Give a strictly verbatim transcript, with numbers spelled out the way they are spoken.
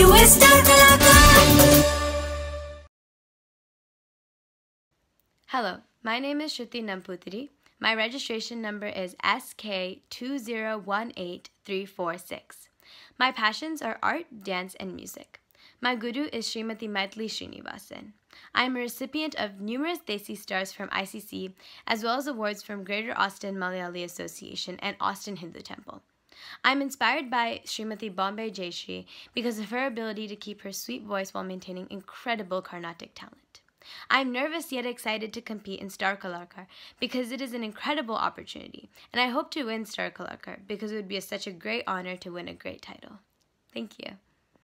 you a Star Kalakaar. Hello, my name is Shruti Namputhiri. My registration number is S K two zero one eight three four six. My passions are art, dance, and music. My guru is Srimathi Madli Srinivasan. I am a recipient of numerous Desi stars from I C C, as well as awards from Greater Austin Malayali Association and Austin Hindu Temple. I am inspired by Shrimathi Bombay Jayshree because of her ability to keep her sweet voice while maintaining incredible Carnatic talent. I am nervous yet excited to compete in Star Kalakaar because it is an incredible opportunity, and I hope to win Star Kalakaar because it would be such a great honor to win a great title. Thank you.